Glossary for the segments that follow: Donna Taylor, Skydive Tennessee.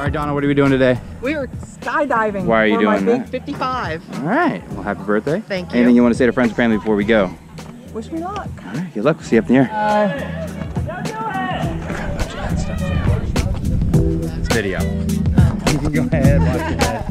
All right, Donna, what are we doing today? We are skydiving. Why are you doing that? 55. All right. Well, happy birthday. Thank you. Anything you want to say to friends and family before we go? Wish me luck. All right. Good luck. We'll see you up in the air. Don't do it. It's video. You can go ahead. Watch your head.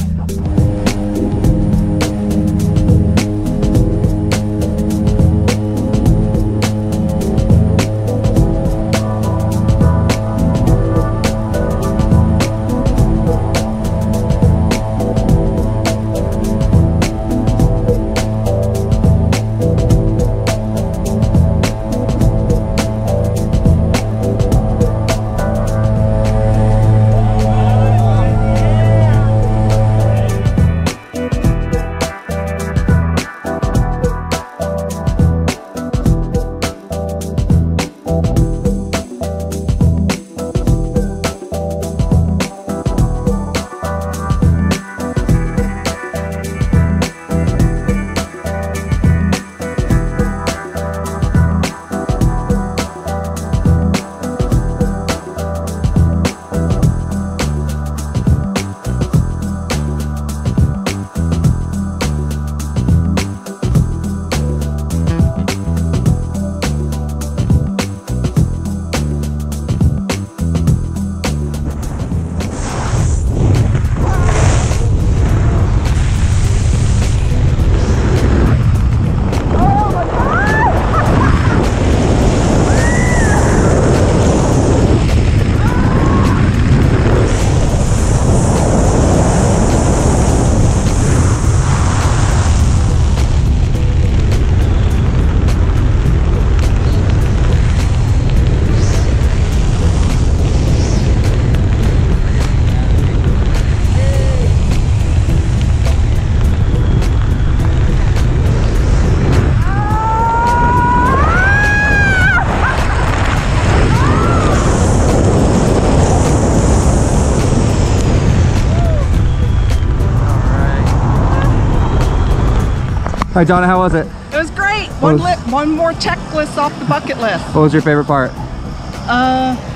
All right, Donna, how was it? It was great. One more checklist off the bucket list. What was your favorite part?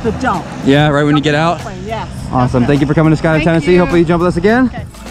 The jump. Yeah, right when you get out? Yes. Awesome. Thank you for coming to Skydive Tennessee. Hopefully you jump with us again. Okay.